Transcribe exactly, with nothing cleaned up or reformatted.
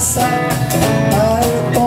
side.